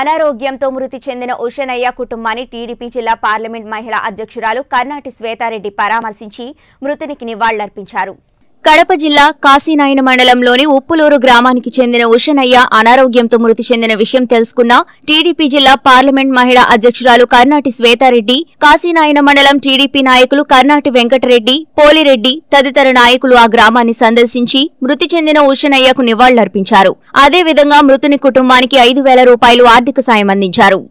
అనారోగ్యంతో మృతి చెందిన ఉషనయ్య కుటుంబాన్ని టీడీపీ జిల్లా పార్లమెంట్ మహిళా అధ్యక్షురాలు కర్నాటి శ్వేతారెడ్డి పరామర్శించి మృతునికి నివాళులర్పించారు. కడప జిల్లా కాశీనాయన మండలంలోని ఉప్పులూరు గ్రామానికి చెందిన ఉషనయ్య అనారోగ్యంతో మృతి చెందిన విషయం తెలుసుకున్న టీడీపీ జిల్లా పార్లమెంట్ మహిళా అధ్యక్షురాలు కర్నాటి శ్వేతారెడ్డి, కాశీనాయన మండలం టీడీపీ నాయకులు కర్నాటి వెంకటరెడ్డి, పోలిరెడ్డి తదితర నాయకులు ఆ గ్రామాన్ని సందర్శించి మృతి చెందిన ఉషనయ్యకు నివాళులర్పించారు. అదేవిధంగా మృతుని కుటుంబానికి 5,000 రూపాయలు ఆర్థిక సాయం అందించారు.